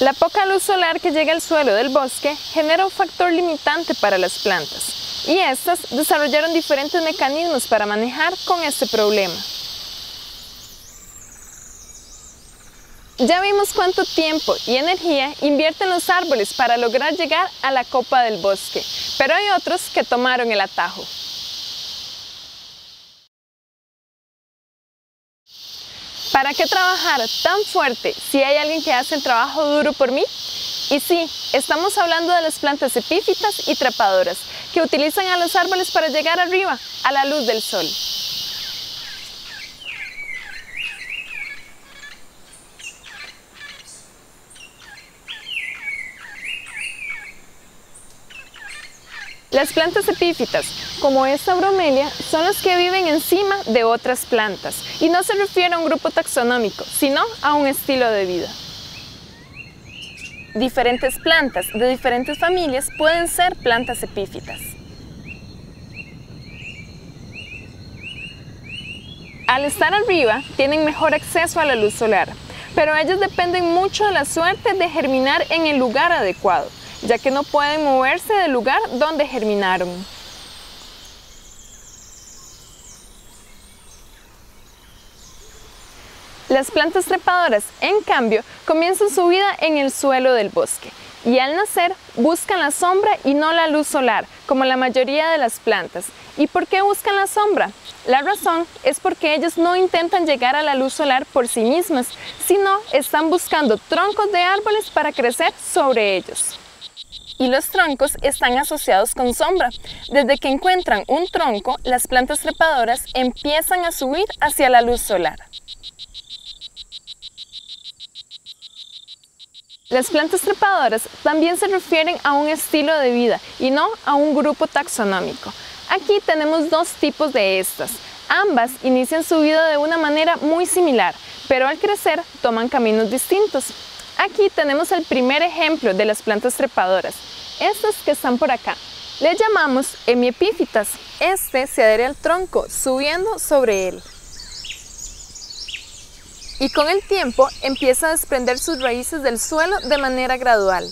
La poca luz solar que llega al suelo del bosque genera un factor limitante para las plantas, y estas desarrollaron diferentes mecanismos para manejar con este problema. Ya vimos cuánto tiempo y energía invierten los árboles para lograr llegar a la copa del bosque, pero hay otros que tomaron el atajo. ¿Para qué trabajar tan fuerte si hay alguien que hace el trabajo duro por mí? Y sí, estamos hablando de las plantas epífitas y trepadoras, que utilizan a los árboles para llegar arriba, a la luz del sol. Las plantas epífitas, como esta bromelia, son las que viven encima de otras plantas, y no se refiere a un grupo taxonómico, sino a un estilo de vida. Diferentes plantas de diferentes familias pueden ser plantas epífitas. Al estar arriba, tienen mejor acceso a la luz solar, pero ellas dependen mucho de la suerte de germinar en el lugar adecuado, ya que no pueden moverse del lugar donde germinaron. Las plantas trepadoras, en cambio, comienzan su vida en el suelo del bosque, y al nacer buscan la sombra y no la luz solar, como la mayoría de las plantas. ¿Y por qué buscan la sombra? La razón es porque ellas no intentan llegar a la luz solar por sí mismas, sino están buscando troncos de árboles para crecer sobre ellos. Y los troncos están asociados con sombra. Desde que encuentran un tronco, las plantas trepadoras empiezan a subir hacia la luz solar. Las plantas trepadoras también se refieren a un estilo de vida y no a un grupo taxonómico. Aquí tenemos dos tipos de estas. Ambas inician su vida de una manera muy similar, pero al crecer toman caminos distintos. Aquí tenemos el primer ejemplo de las plantas trepadoras, estas que están por acá. Le llamamos hemiepífitas. Este se adhiere al tronco, subiendo sobre él. Y con el tiempo empieza a desprender sus raíces del suelo de manera gradual.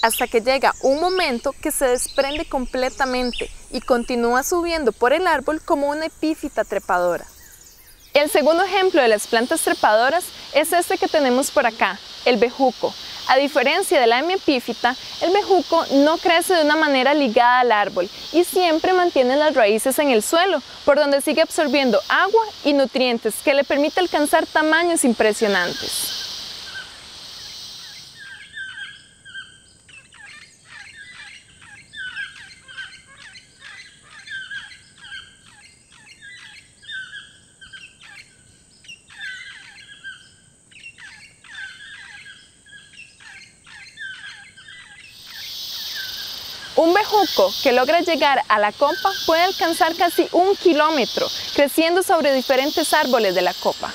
Hasta que llega un momento que se desprende completamente y continúa subiendo por el árbol como una epífita trepadora. El segundo ejemplo de las plantas trepadoras es este que tenemos por acá, el bejuco. A diferencia de la hemiepífita, el bejuco no crece de una manera ligada al árbol y siempre mantiene las raíces en el suelo, por donde sigue absorbiendo agua y nutrientes que le permite alcanzar tamaños impresionantes. Un bejuco que logra llegar a la copa puede alcanzar casi 1 kilómetro, creciendo sobre diferentes árboles de la copa.